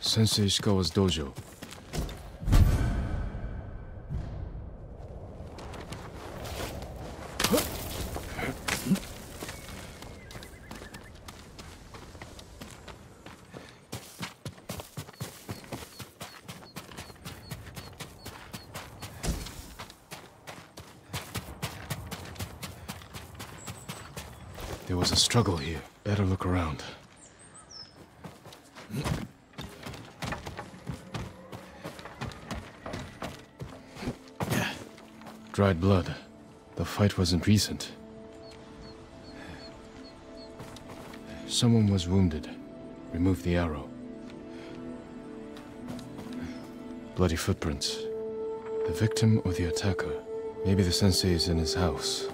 Sensei Ishikawa's dojo. There was a struggle here. Better look around. Dried blood. The fight wasn't recent. Someone was wounded. Remove the arrow. Bloody footprints. The victim or the attacker. Maybe the sensei is in his house.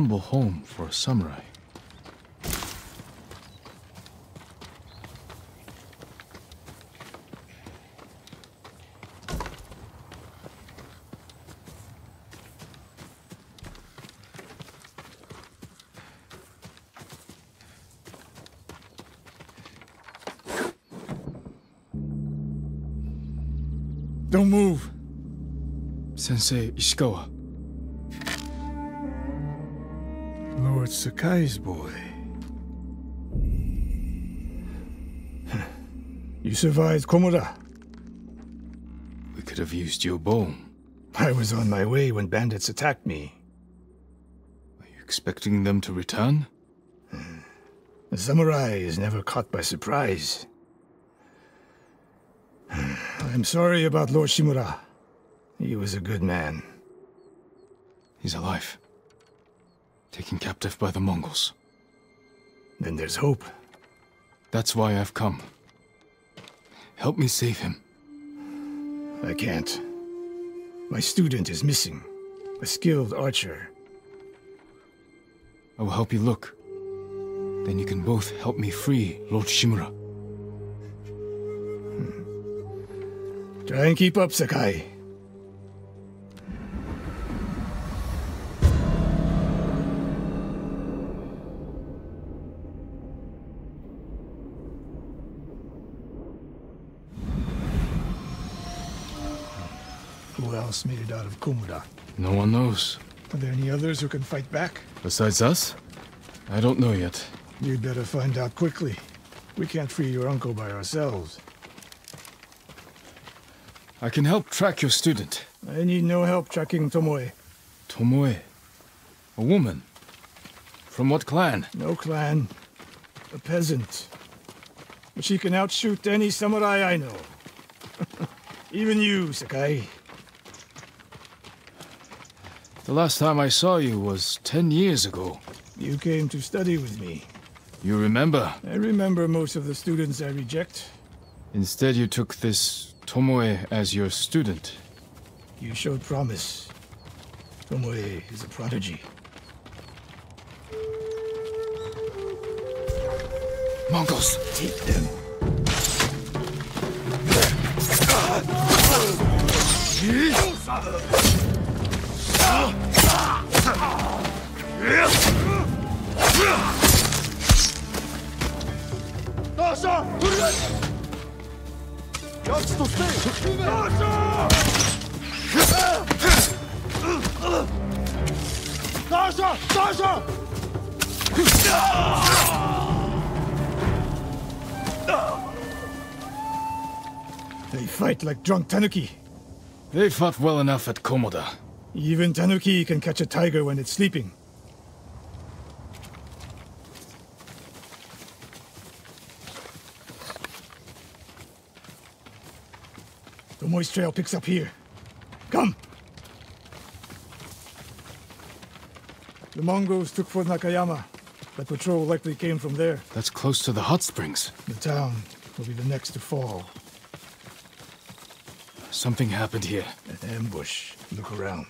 Humble home for a samurai. Don't move! Sensei Ishikawa. Lord Sakai's boy. You survived Komoda. We could have used your bone. I was on my way when bandits attacked me. Are you expecting them to return? The samurai is never caught by surprise. I'm sorry about Lord Shimura. He was a good man. He's alive. Taken captive by the Mongols. Then there's hope. That's why I've come. Help me save him. I can't. My student is missing. A skilled archer. I will help you look. Then you can both help me free Lord Shimura. Try and keep up, Sakai. Made it out of Komoda. No one knows. Are there any others who can fight back? Besides us? I don't know yet. You'd better find out quickly. We can't free your uncle by ourselves. I can help track your student. I need no help tracking Tomoe. Tomoe? A woman? From what clan? No clan. A peasant. But she can outshoot any samurai I know. Even you, Sakai. The last time I saw you was 10 years ago. You came to study with me. You remember? I remember most of the students I reject. Instead, you took this Tomoe as your student. You showed promise. Tomoe is a prodigy. Mongols! Take them! They fight like drunk tanuki. They fought well enough at Komoda. Even tanuki can catch a tiger when it's sleeping. The moist trail picks up here. Come! The Mongols took Fort Nakayama. That patrol likely came from there. That's close to the hot springs. The town will be the next to fall. Something happened here. An ambush. Look around.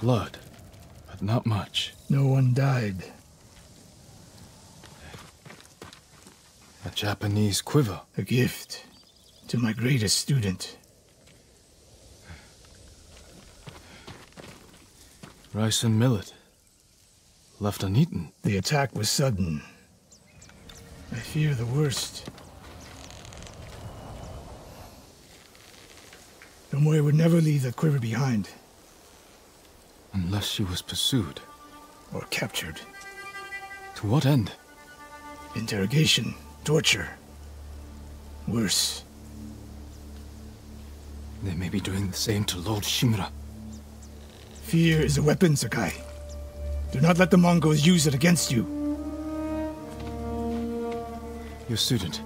Blood, but not much. No one died. A Japanese quiver. A gift to my greatest student. Rice and millet, left uneaten. The attack was sudden. I fear the worst. Tomoe would never leave that quiver behind. Unless she was pursued. Or captured. To what end? Interrogation, torture. Worse. They may be doing the same to Lord Shimura. Fear is a weapon, Sakai. Do not let the Mongols use it against you. Your student.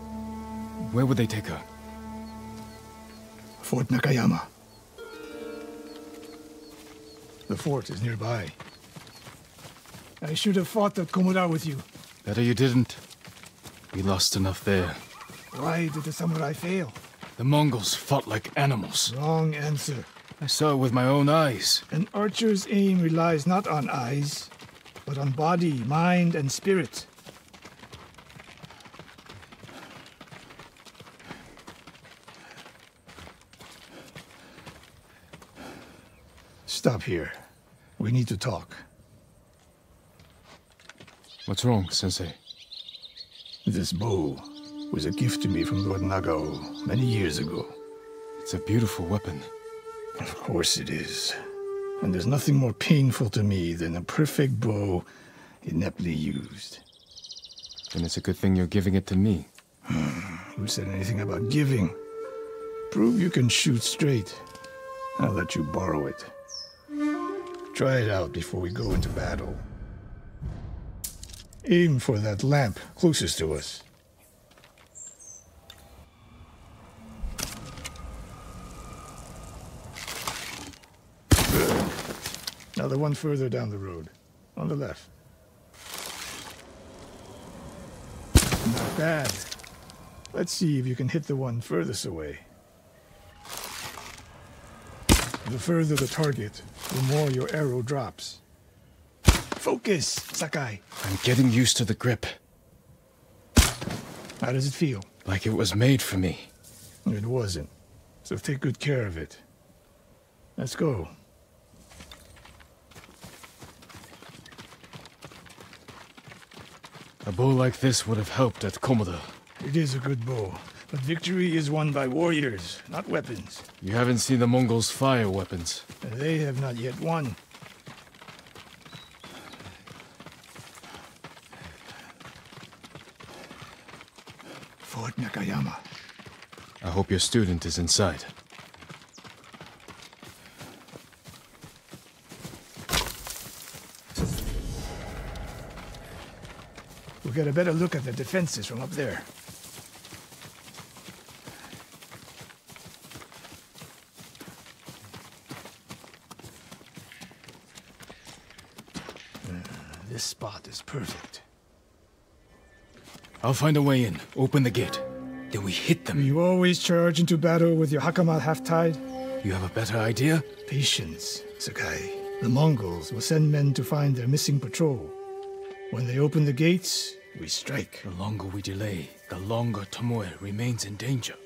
Where would they take her? Fort Nakayama. The fort is nearby. I should have fought that Komoda with you. Better you didn't. We lost enough there. Why did the samurai fail? The Mongols fought like animals. Wrong answer. I saw it with my own eyes. An archer's aim relies not on eyes, but on body, mind, and spirit. Stop here. We need to talk. What's wrong, Sensei? This bow was a gift to me from Lord Nagao many years ago. It's a beautiful weapon. Of course it is. And there's nothing more painful to me than a perfect bow ineptly used. Then it's a good thing you're giving it to me. Who said anything about giving? Prove you can shoot straight. I'll let you borrow it. Try it out before we go into battle. Aim for that lamp closest to us. Now the one further down the road, on the left. Not bad. Let's see if you can hit the one furthest away. The further the target, the more your arrow drops. Focus, Sakai! I'm getting used to the grip. How does it feel? Like it was made for me. It wasn't, so take good care of it. Let's go. A bow like this would have helped at Komoda. It is a good bow, but victory is won by warriors, not weapons. You haven't seen the Mongols fire weapons. They have not yet won. Fort Nakayama. I hope your student is inside. We'll get a better look at the defenses from up there. This spot is perfect. I'll find a way in. Open the gate. Then we hit them. You always charge into battle with your Hakama half-tied? You have a better idea? Patience, Sakai. The Mongols will send men to find their missing patrol. When they open the gates, we strike. The longer we delay, the longer Tomoe remains in danger.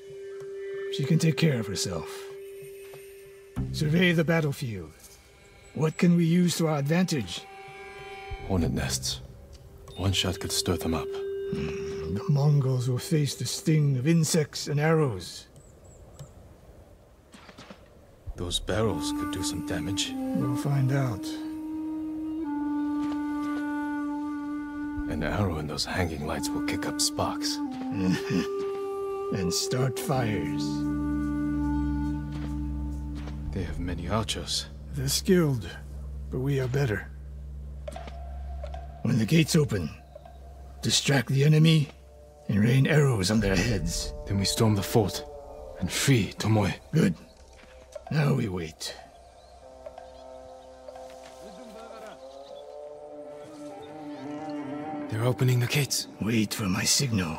She can take care of herself. Survey the battlefield. What can we use to our advantage? Hornet nests. One shot could stir them up. The Mongols will face the sting of insects and arrows. Those barrels could do some damage. We'll find out. An arrow in those hanging lights will kick up sparks. And start fires. They have many archers. They're skilled, but we are better. When the gates open, distract the enemy and rain arrows on their heads. Then we storm the fort and free Tomoe. Good. Now we wait. They're opening the gates. Wait for my signal.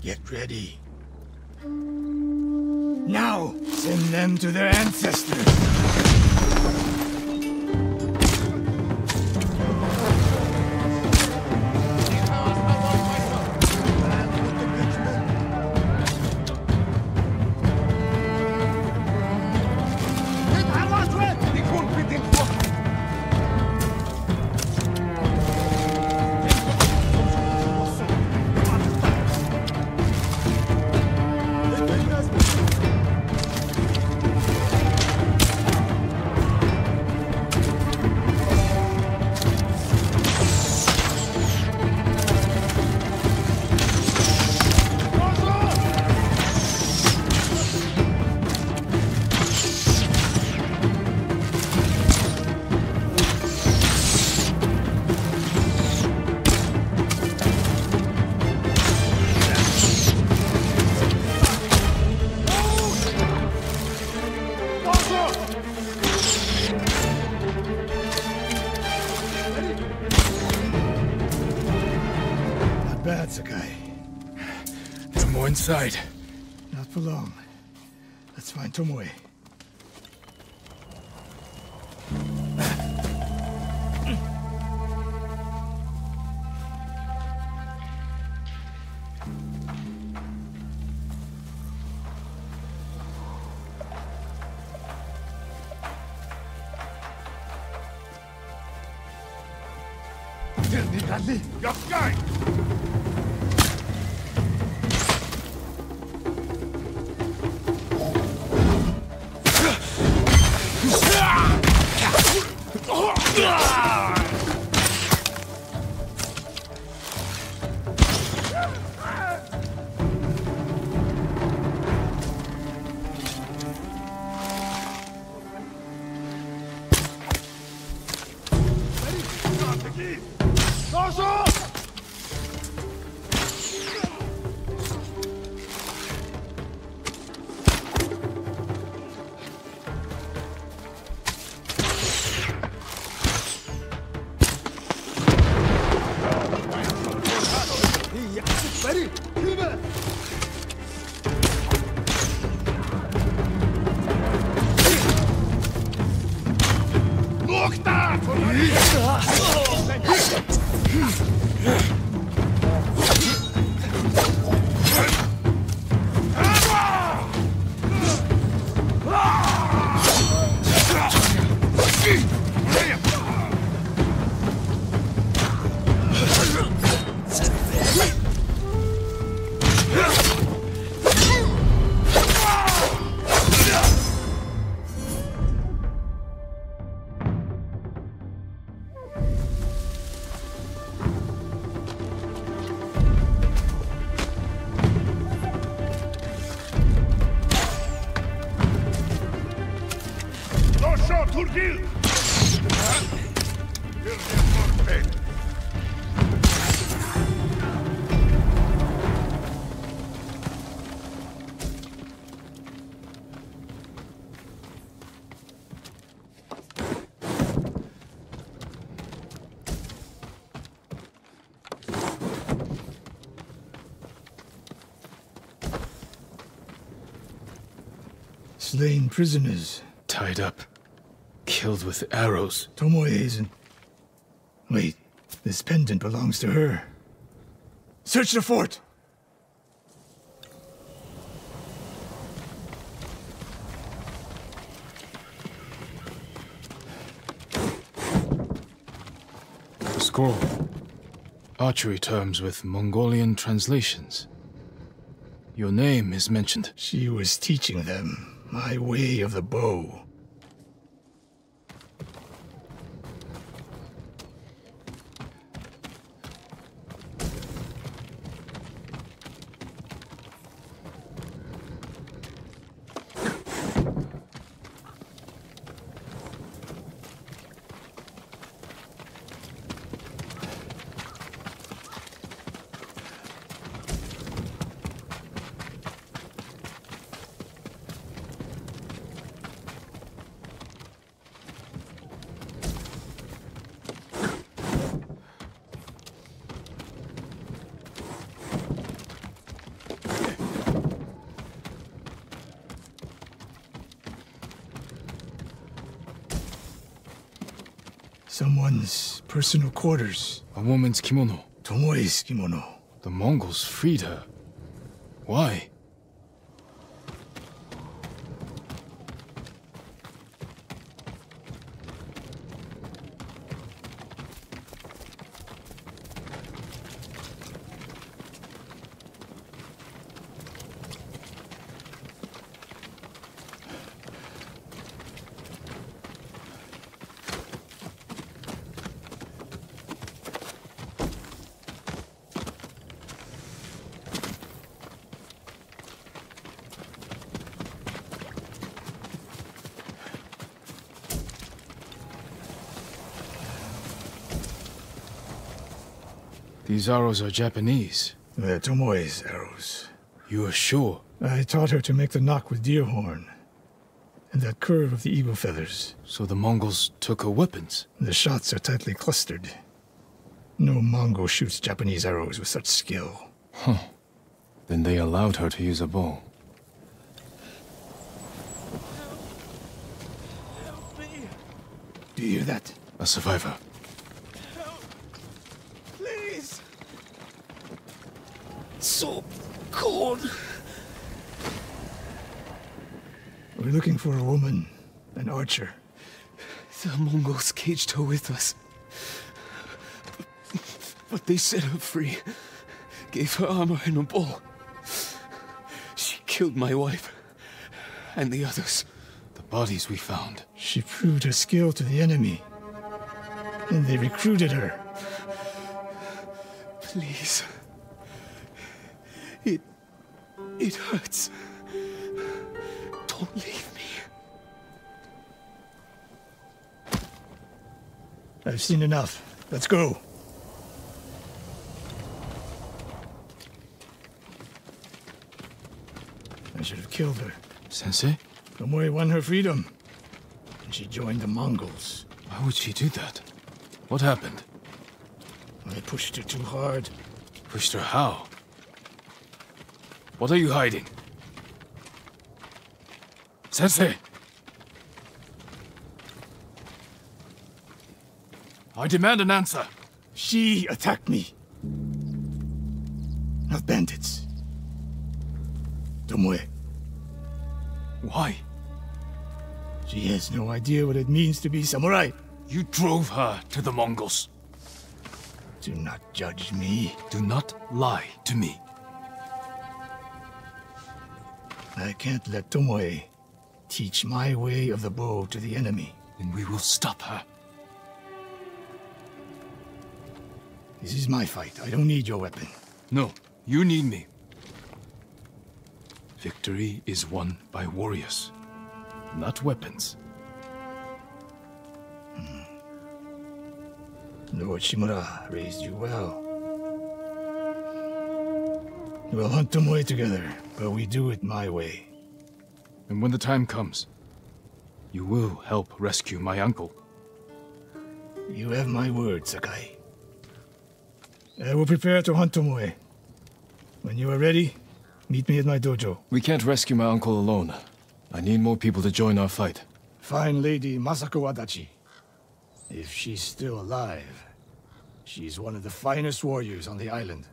Get ready. Now, send them to their ancestors. Inside. Not for long. Let's find Tomoe. slain prisoners. Tied up. Killed with arrows. Tomoe isn't... Wait, this pendant belongs to her. Search the fort! The scroll. Archery terms with Mongolian translations. Your name is mentioned. She was teaching them my way of the bow. Someone's personal quarters. A woman's kimono. Tomoe's kimono. The Mongols freed her. Why? These arrows are Japanese. They're Tomoe's arrows. You are sure? I taught her to make the knock with deer horn. And that curve of the eagle feathers. So the Mongols took her weapons? The shots are tightly clustered. No Mongol shoots Japanese arrows with such skill. Huh. Then they allowed her to use a bow. Help me. Do you hear that? A survivor. So cold. We're looking for a woman, an archer. The Mongols caged her with us. But they set her free, gave her armor and a bow. She killed my wife and the others. The bodies we found. She proved her skill to the enemy, and they recruited her. Please. It hurts. Don't leave me. I've seen enough. Let's go. I should have killed her. Sensei? Tomoe won her freedom. And she joined the Mongols. Why would she do that? What happened? I pushed her too hard. Pushed her how? What are you hiding? Sensei! I demand an answer. She attacked me. Not bandits. Tomoe. Why? She has no idea what it means to be samurai. You drove her to the Mongols. Do not judge me. Do not lie to me. I can't let Tomoe teach my way of the bow to the enemy. Then we will stop her. This is my fight. I don't need your weapon. No, you need me. Victory is won by warriors, not weapons. Lord Shimura raised you well. We'll hunt Tomoe together, but we do it my way. And when the time comes, you will help rescue my uncle. You have my word, Sakai. I will prepare to hunt Tomoe. When you are ready, meet me at my dojo. We can't rescue my uncle alone. I need more people to join our fight. Find Lady Masako Wadachi. If she's still alive, she's one of the finest warriors on the island.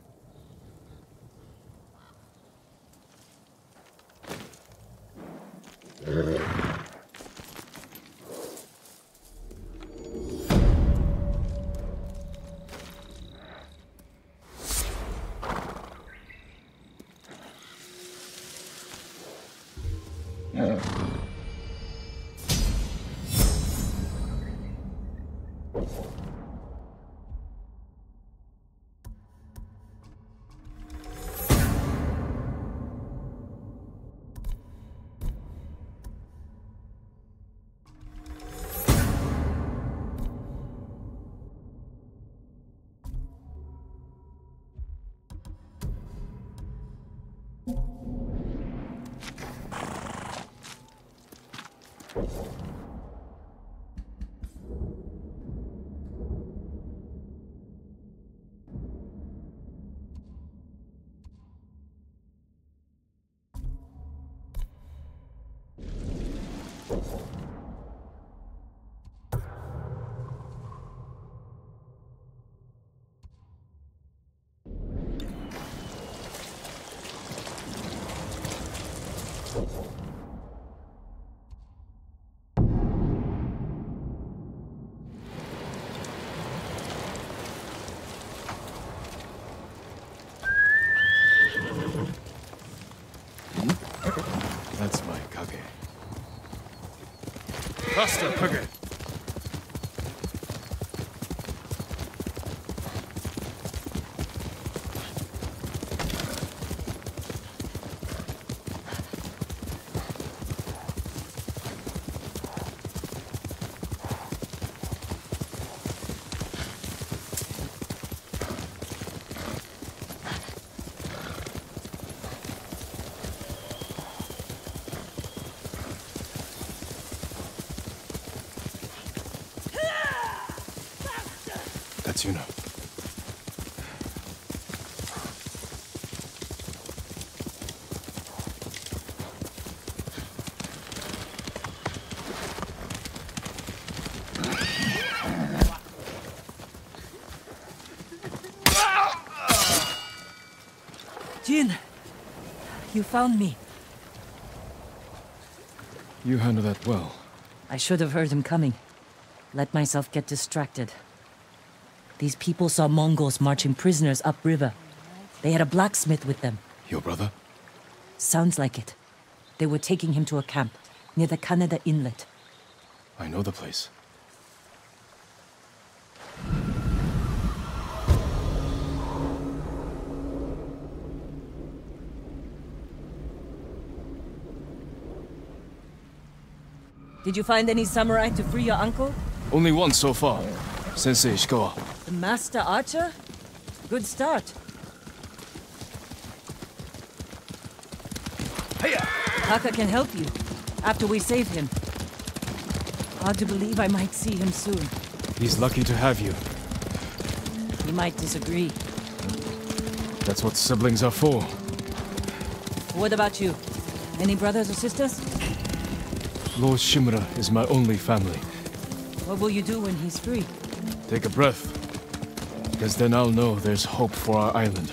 That's my kage. Buster Pugger. You found me. You handled that well. I should have heard him coming. Let myself get distracted. These people saw Mongols marching prisoners upriver. They had a blacksmith with them. Your brother? Sounds like it. They were taking him to a camp near the Kanada Inlet. I know the place. Did you find any samurai to free your uncle? Only one so far. Sensei Ishikawa. The master archer? Good start. Hiya! Taka can help you, after we save him. Hard to believe I might see him soon. He's lucky to have you. He might disagree. That's what siblings are for. What about you? Any brothers or sisters? Lord Shimura is my only family. What will you do when he's free? Take a breath. Because then I'll know there's hope for our island.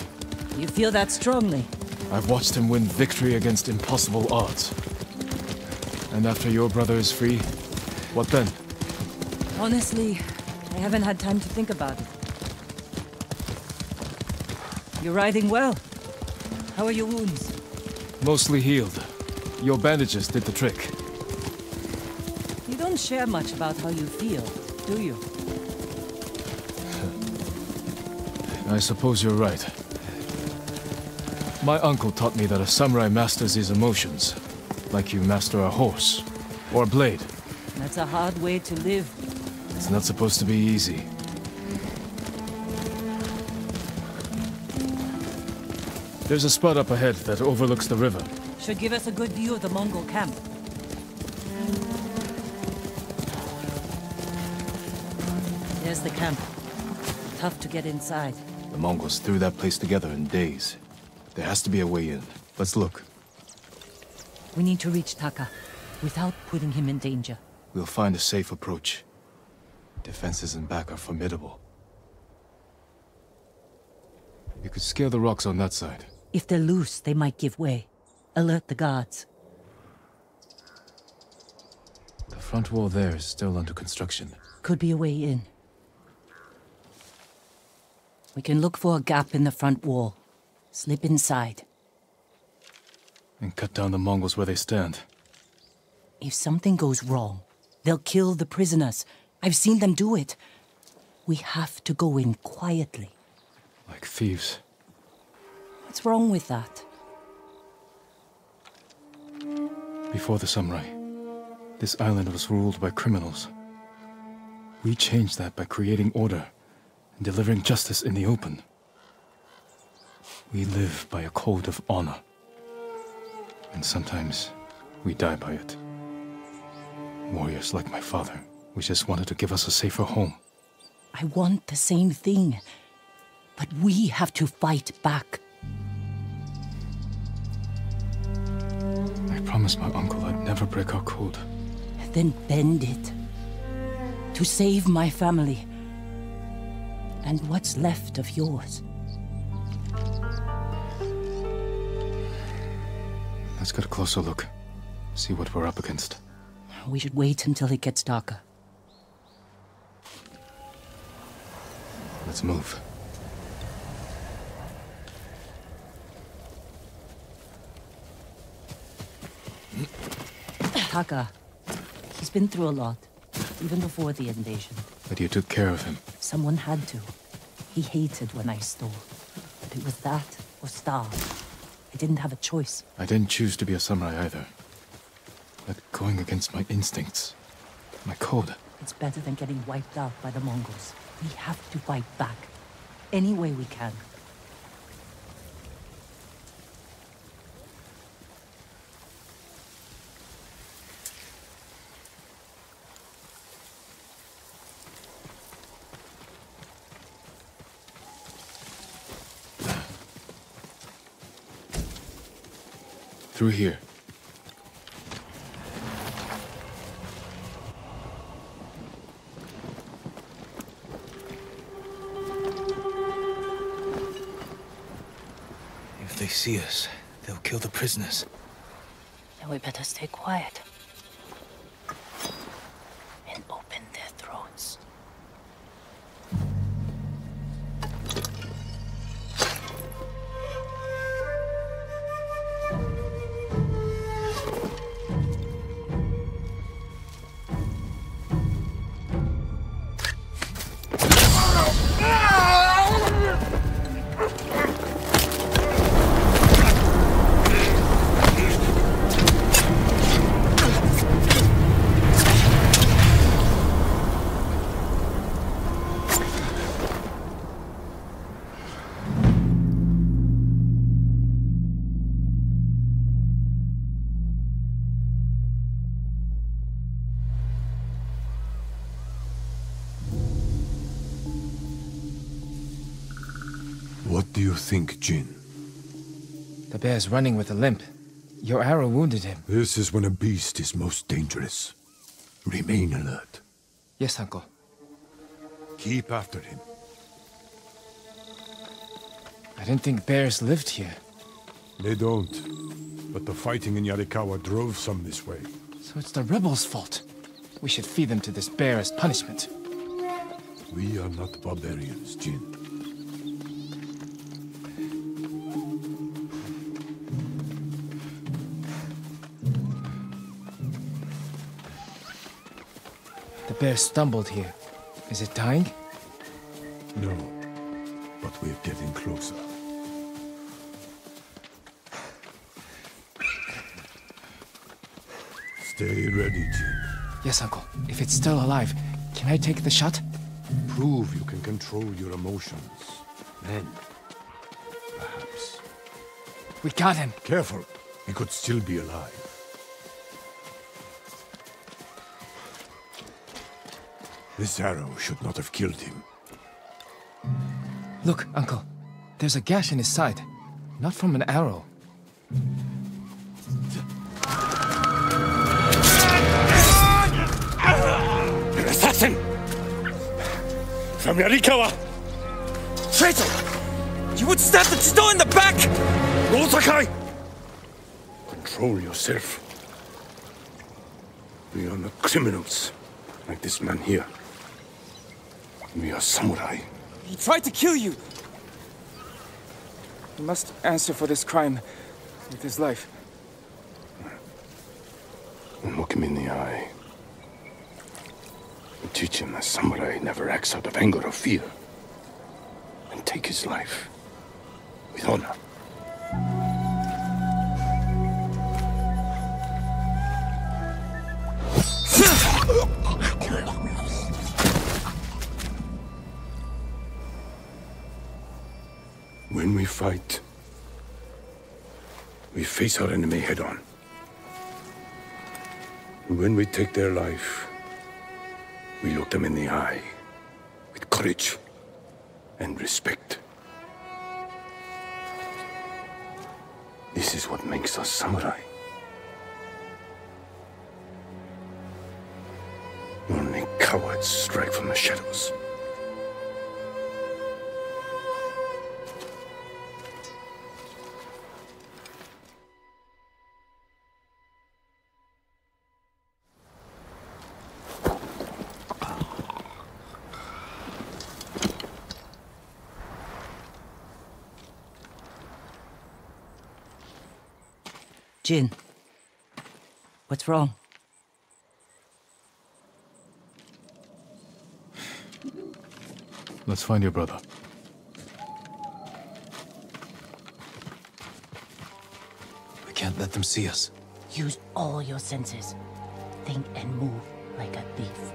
You feel that strongly? I've watched him win victory against impossible odds. And after your brother is free, what then? Honestly, I haven't had time to think about it. You're riding well. How are your wounds? Mostly healed. Your bandages did the trick. You don't share much about how you feel, do you? I suppose you're right. My uncle taught me that a samurai masters his emotions, like you master a horse or a blade. That's a hard way to live. It's not supposed to be easy. There's a spot up ahead that overlooks the river. Should give us a good view of the Mongol camp. The camp. Tough to get inside. The Mongols threw that place together in days. There has to be a way in. Let's look. We need to reach Taka. without putting him in danger. We'll find a safe approach. Defenses in back are formidable. You could scare the rocks on that side. If they're loose, they might give way. Alert the guards. The front wall there is still under construction. Could be a way in. We can look for a gap in the front wall. Slip inside. And cut down the Mongols where they stand. If something goes wrong, they'll kill the prisoners. I've seen them do it. We have to go in quietly. Like thieves. What's wrong with that? Before the samurai, this island was ruled by criminals. We changed that by creating order and delivering justice in the open. We live by a code of honor. And sometimes, we die by it. Warriors like my father, we just wanted to give us a safer home. I want the same thing. But we have to fight back. I promised my uncle I'd never break our code. Then bend it. To save my family. And what's left of yours. Let's get a closer look. See what we're up against. We should wait until it gets darker. Let's move. Taka. He's been through a lot, even before the invasion. But you took care of him. Someone had to. He hated when I stole. But it was that or starve. I didn't have a choice. I didn't choose to be a samurai either. But going against my instincts, my code. It's better than getting wiped out by the Mongols. We have to fight back, any way we can. Through here. If they see us, they'll kill the prisoners. Then we better stay quiet. And open their throats. What do you think, Jin? The bear's running with a limp. Your arrow wounded him. This is when a beast is most dangerous. Remain alert. Yes, Uncle. Keep after him. I didn't think bears lived here. They don't. But the fighting in Yarikawa drove some this way. So it's the rebels' fault. We should feed them to this bear as punishment. We are not barbarians, Jin. The bear stumbled here. Is it dying? No, but we're getting closer. Stay ready, Jin. Yes, Uncle. If it's still alive, can I take the shot? Prove you can control your emotions. Then, perhaps. We got him! Careful! He could still be alive. This arrow should not have killed him. Look, Uncle. There's a gash in his side. Not from an arrow. Listen! From Yarikawa! Traitor! You would stab the Chido in the back! No, Sakai! Control yourself. We are not criminals like this man here. We are samurai. He tried to kill you! He must answer for this crime with his life. And look him in the eye. And teach him that samurai never acts out of anger or fear. And take his life with honor. When we fight, we face our enemy head on. And when we take their life, we look them in the eye with courage and respect. This is what makes us samurai. Only cowards strike from the shadows. Jin, what's wrong? Let's find your brother. We can't let them see us. Use all your senses. Think and move like a thief.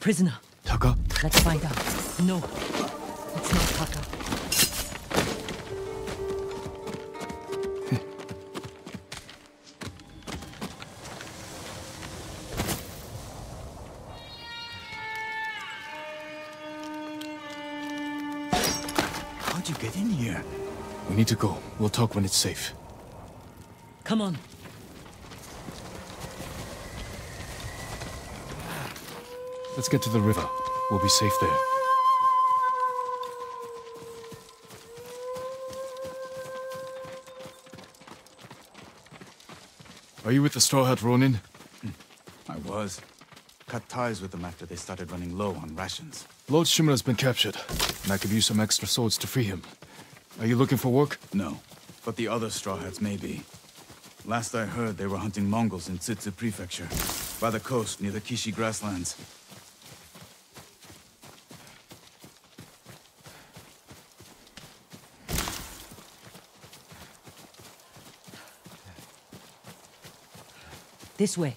Prisoner. Taka? Let's find out. No, it's not Taka. How'd you get in here? We need to go. We'll talk when it's safe. Come on. Let's get to the river. We'll be safe there. Are you with the Straw Hat Ronin? I was. Cut ties with them after they started running low on rations. Lord Shimura's been captured, and I could use some extra swords to free him. Are you looking for work? No, but the other Straw Hats may be. Last I heard, they were hunting Mongols in Tutsu Prefecture, by the coast near the Kishi grasslands. This way.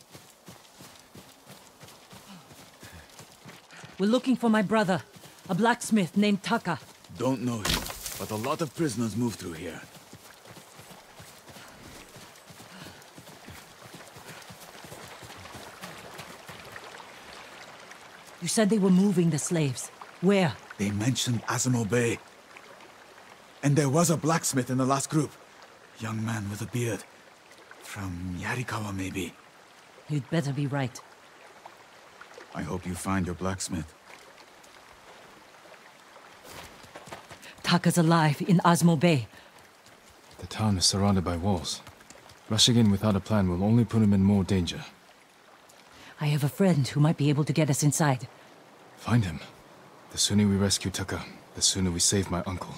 We're looking for my brother, a blacksmith named Taka. Don't know him, but a lot of prisoners move through here. You said they were moving the slaves. Where? They mentioned Azamo Bay. And there was a blacksmith in the last group. Young man with a beard. From Yarikawa, maybe. You'd better be right. I hope you find your blacksmith. Taka's alive in Osmo Bay. The town is surrounded by walls. Rushing in without a plan will only put him in more danger. I have a friend who might be able to get us inside. Find him. The sooner we rescue Taka, the sooner we save my uncle.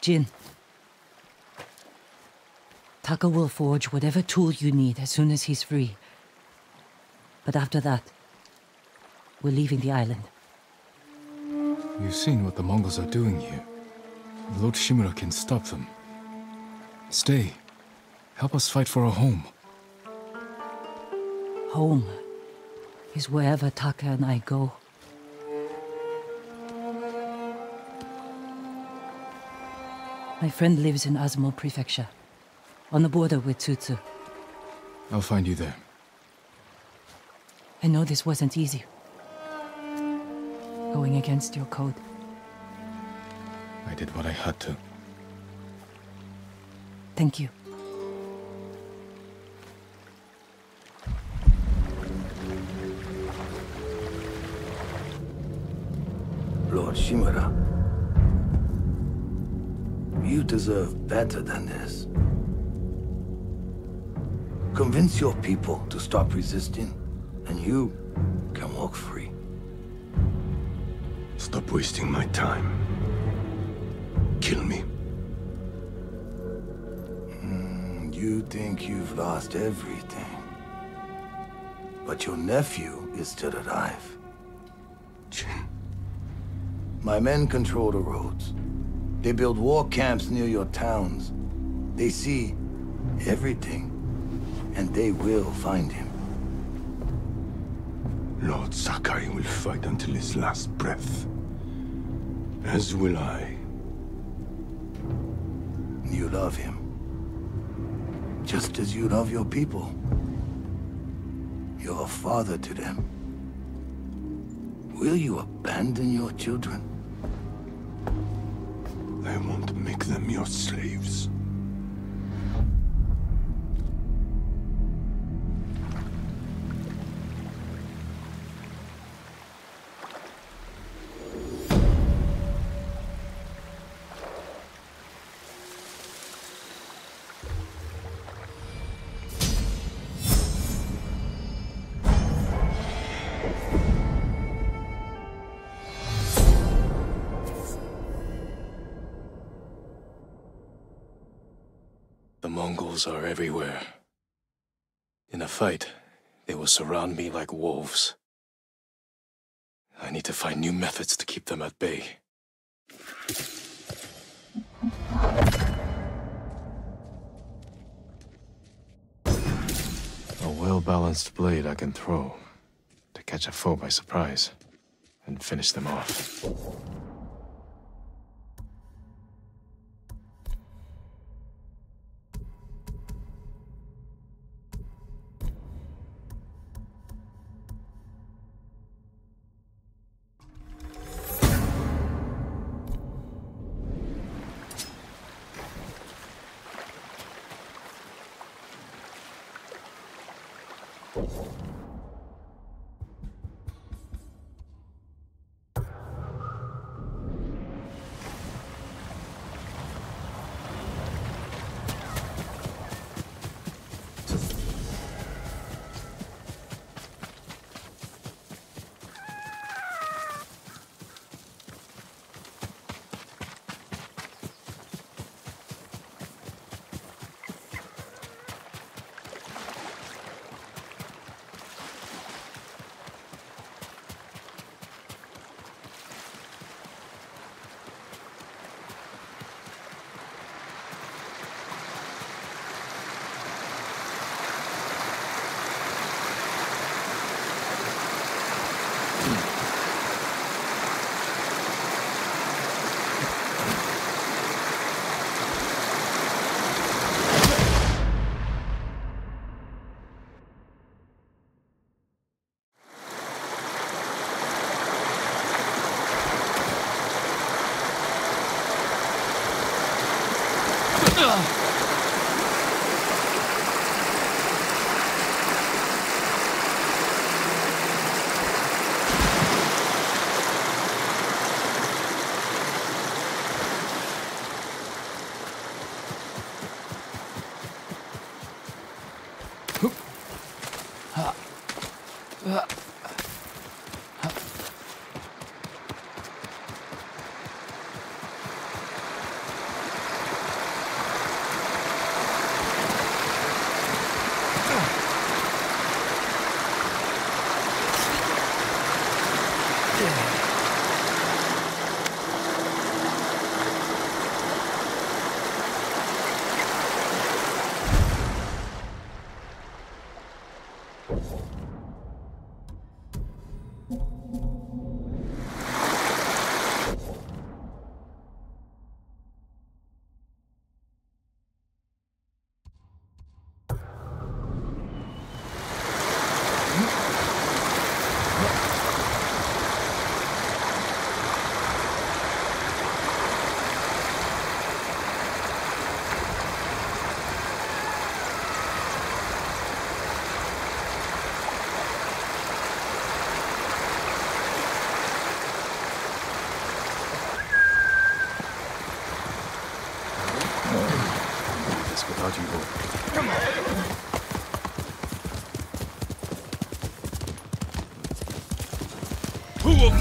Jin. Taka will forge whatever tool you need as soon as he's free. But after that, we're leaving the island. You've seen what the Mongols are doing here. Lord Shimura can stop them. Stay. Help us fight for our home. Home is wherever Taka and I go. My friend lives in Azamo Prefecture. On the border with Tutsu. I'll find you there. I know this wasn't easy. Going against your code. I did what I had to. Thank you. Lord Shimura. You deserve better than this. Convince your people to stop resisting, and you can walk free. Stop wasting my time. Kill me. You think you've lost everything. But your nephew is still alive. Jin. My men control the roads. They build war camps near your towns. They see everything. And they will find him. Lord Sakai will fight until his last breath. As will I. You love him. Just as you love your people. You're a father to them. Will you abandon your children? I won't make them your slaves. Mongols are everywhere. In a fight, they will surround me like wolves. I need to find new methods to keep them at bay. A well-balanced blade I can throw to catch a foe by surprise and finish them off.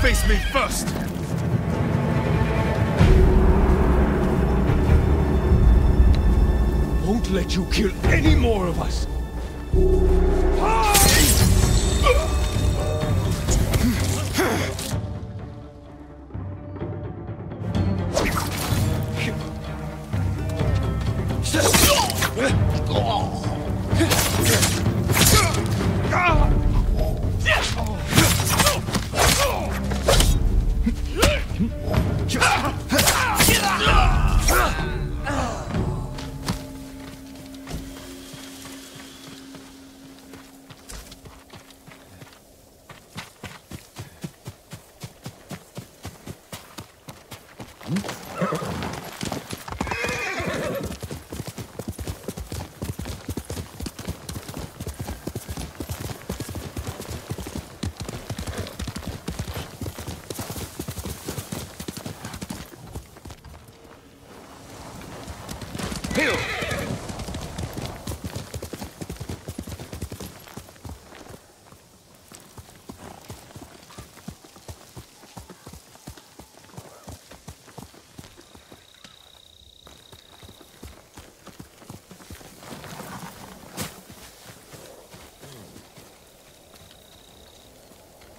Face me first! Won't let you kill any more of us!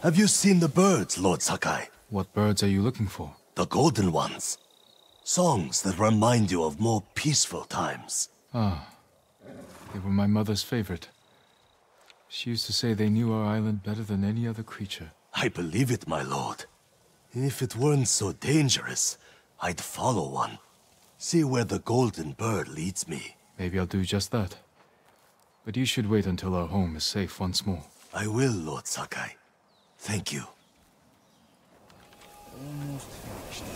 Have you seen the birds, Lord Sakai? What birds are you looking for? The golden ones. Songs that remind you of more peaceful times. Ah, they were my mother's favorite. She used to say they knew our island better than any other creature. I believe it, my lord. If it weren't so dangerous, I'd follow one. See where the golden bird leads me. Maybe I'll do just that. But you should wait until our home is safe once more. I will, Lord Sakai. Thank you. Almost finished.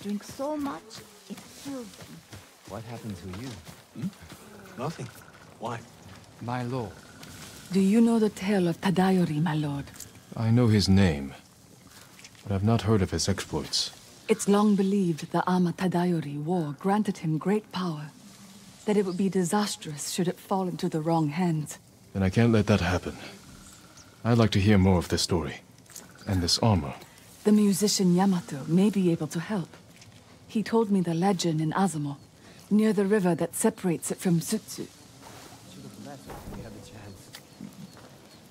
Drink so much, it kills them. What happened to you? Hmm? Nothing. Why? My lord. Do you know the tale of Tadayori, my lord? I know his name, but I've not heard of his exploits. It's long believed the Ama Tadayori War granted him great power, that it would be disastrous should it fall into the wrong hands. Then I can't let that happen. I'd like to hear more of this story, and this armor. The musician Yamato may be able to help. He told me the legend in Azamo, near the river that separates it from Tutsu. Should have left if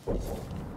we had a chance.